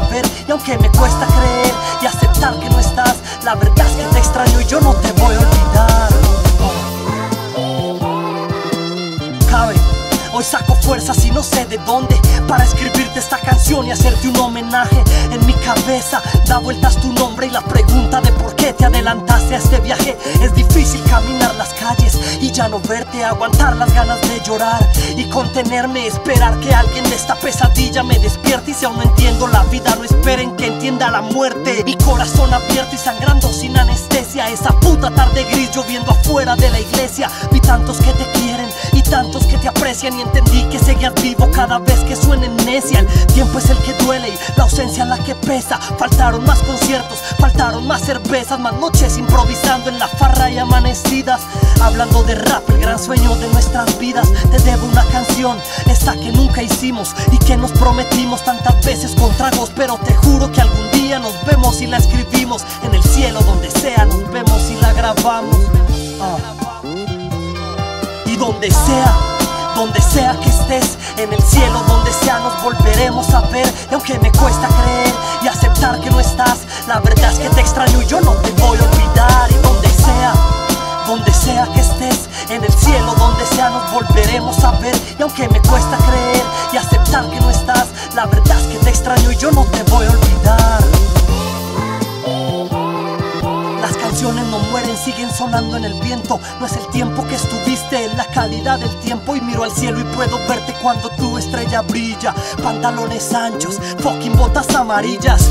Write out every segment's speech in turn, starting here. saber, y aunque me cuesta creer y aceptar que no estás, la verdad es que te extraño y yo no te voy a olvidar. Cabe, hoy saco fuerzas y no sé de dónde para escribirte esta canción y hacerte un homenaje. En mi cabeza da vueltas tu nombre y la pregunta de por qué te adelantaste a este viaje. Es difícil caminar las calles y ya no verte, aguantar las ganas de llorar y contenerme, esperar que alguien de esta pesadilla me despierte. Y si aún no entiendo la vida, no esperen que entienda la muerte. Mi corazón abierto y sangrando sin anestesia, esa puta tarde gris lloviendo afuera de la iglesia. Vi tantos que te quieren y tantos que te aprecian, y entendí que seguías vivo cada vez que suene necia. El tiempo es el que duele y la ausencia la que pesa. Faltaron más conciertos, faltaron más cervezas, más noches improvisando en la farra y amanecidas, hablando de rap, el gran sueño de nuestras vidas. Te debo una canción, esta que nunca hicimos y que nos prometimos tantas veces con tragos, pero te juro que algún día nos vemos y la escribimos. En el cielo, donde sea, nos vemos y la grabamos. Y donde sea que estés, en el cielo, donde sea, nos volveremos a ver. Y aunque me cuesta creer y aceptar que no estás, la verdad es que te extraño y yo no te voy a olvidar. Y donde sea que estés, en el cielo, donde sea, nos volveremos a ver. Y aunque me cuesta creer y aceptar que no estás, la verdad es que te extraño y yo no te voy a olvidar. Las canciones no mueren, siguen sonando en el viento. No es el tiempo que estuviste, es la calidad del tiempo. Y miro al cielo y puedo verte cuando tu estrella brilla. Pantalones anchos, fucking botas amarillas.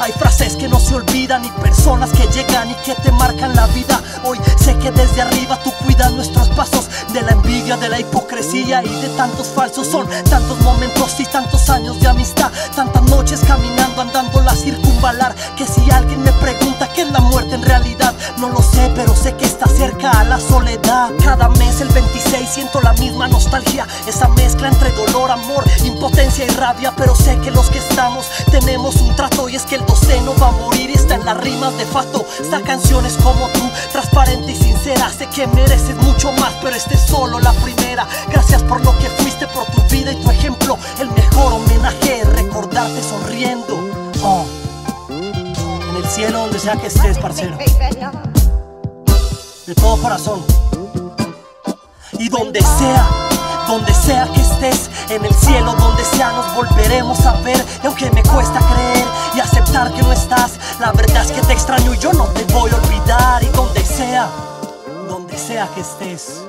Hay frases que no se olvidan y personas que llegan y que te marcan la vida. Hoy sé que desde arriba tú cuidas nuestros pasos de la envidia, de la hipocresía y de tantos falsos. Son tantos momentos y tantos años de amistad, tantas noches caminando, andando la circunvalar, que si alguien me pregunta qué es la muerte en realidad, no lo sé, pero sé que está cerca a la soledad. Cada mes el 26 siento la misma nostalgia, esa mezcla entre dolor, amor, impotencia y rabia, pero sé que los que estamos tenemos un trato, y es que el doceno va a morir y está en las rimas de Fato. Esta canción es como tú, transparente y sincera, sé que mereces mucho más, pero esta es solo la primera. Gracias por lo que fuiste, por tu vida y tu ejemplo. El mejor homenaje es recordarte sonriendo. En el cielo, donde sea que estés, parcero, de todo corazón. Y donde sea que estés, en el cielo, donde sea, nos volveremos a ver. Y aunque me cuesta creer y aceptar que no estás, la verdad es que te extraño y yo no te voy a olvidar. Y donde sea que estés.